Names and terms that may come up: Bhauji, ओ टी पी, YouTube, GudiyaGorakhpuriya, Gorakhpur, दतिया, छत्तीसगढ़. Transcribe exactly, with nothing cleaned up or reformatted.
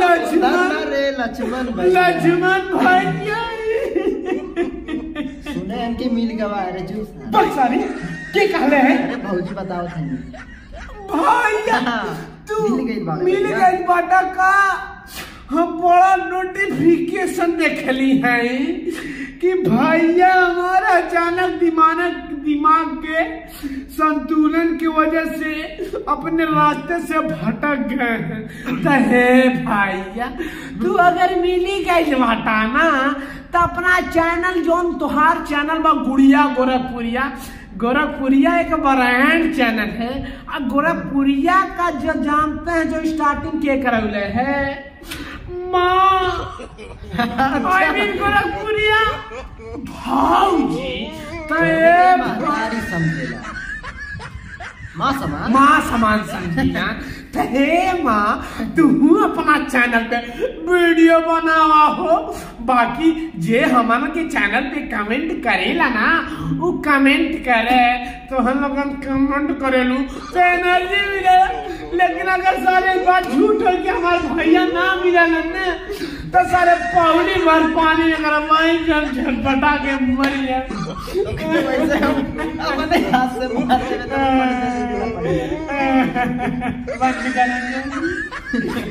लक्ष्मण लक्ष्मण भैया सुने हमके मिल गवा रे जूस बक्सानी के कहले हैं। अरे भौजी बताओ थाने भैया तू मिल गई बाटा मिल गई बाटा का हम बड़ा नोटिफिकेशन देखली है कि भैया हमारा अचानक दिमाग दिमाग के संतुलन की वजह से अपने रास्ते से भटक गए हैं। भैया तू अगर मिली गई हटाना तो अपना चैनल जोन तुहार चैनल बा गुड़िया गोरखपुरिया गोरखपुरिया एक ब्रांड चैनल है और गोरखपुरिया का जो जानते हैं जो स्टार्टिंग के करौले है माँ गोरखपुरिया भाजी माँ समान माँ समान समझिया ते माँ तू अपना चैनल पे वीडियो बनावा हो बाकी जे हमारा के चैनल पे कमेंट करेला ना वो कमेंट करे तो हम लोग कमेंट करेलू तो एनर्जी मिले। लेकिन अगर सारे बात झूठ हो कि हमारे भैया ना मिला ना तो सारे पौड़ी भर पानी अगर वही झटपटा के मर गया बंद करेंगे।